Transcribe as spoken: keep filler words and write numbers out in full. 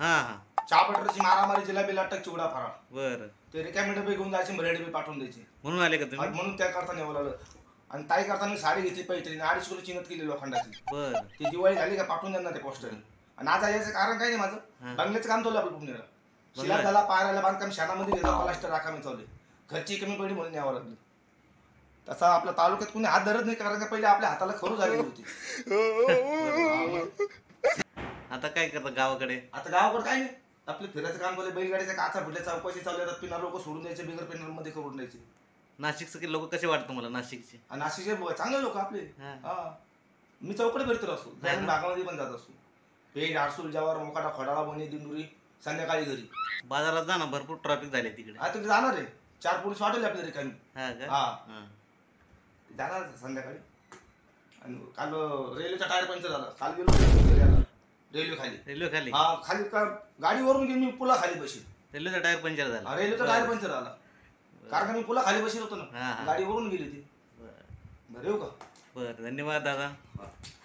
हाँ चापटरची मारामारी जिलाबी लटक चिवडा फराळ बर ते रिकामे डबे घेऊन जायचे मरेडे बी पाठवून द्यायचे म्हणून आले का तुम्ही म्हणून त्या करता नेवलाल आणि ताई करता मी साडी घेतली पैठणी अडीच किलो चिन्हत केली लोखंडाची बर ती दिवाळी झाली का पाठवून देणार ते पोस्टर आणि आज याचं कारण काय नाही माझं बंगल्याचं काम तोला आपलं पुण्याला शिला झाला पाराला बांधकाम शानामध्ये गेला प्लास्टर राखामी चालले घरची कमी पडली म्हणून न्यावं लागलं तसा आपल्या तालुक्यात कोणी हात धरत नाही कारण पहिले आपल्या हाताला खरू झालेली होती आता काय करता गावाकडे आता गावाकडे काय नाही आपले फिरायचं काम बोलले बैलगाडीचा काचा फुटल्या चौकशी चालू आहेत पिणार लोक सोडून द्यायचे बिगर पेनर मध्ये करून द्यायचे नाशिकचे लोक कसे वाटतं मला नाशिकचे नाशिकचे चांगले लोक आपले हां मी चौकडे फिरतो असतो ग्रामीण भागामध्ये पण जात असतो पेड आरसूल जवार मोकाटा खडाळा बने दिंडुरी संध्याकाळी घरी बाजारात जाना भरपूर ट्रॅफिक झाले तिकडे आता जाणार आहे चार पोलीस वाटले आपल्या रिकामी हां का हां जाणार संध्याकाळी आणि काल रेल्वेचा टायर पंचर झाला काल गेलो रेल्वे खाली रेल्वे खाली हा खाली का गाडीवरून गेली मी पुला खाली बसली रेल्वेचा टायर पंचर झाला रेल्वेचा टायर पंचर झाला कारण मी पुला खाली बसलो होतो ना गाडीवरून गेली होती बरं येऊ का बरं धन्यवाद दादा.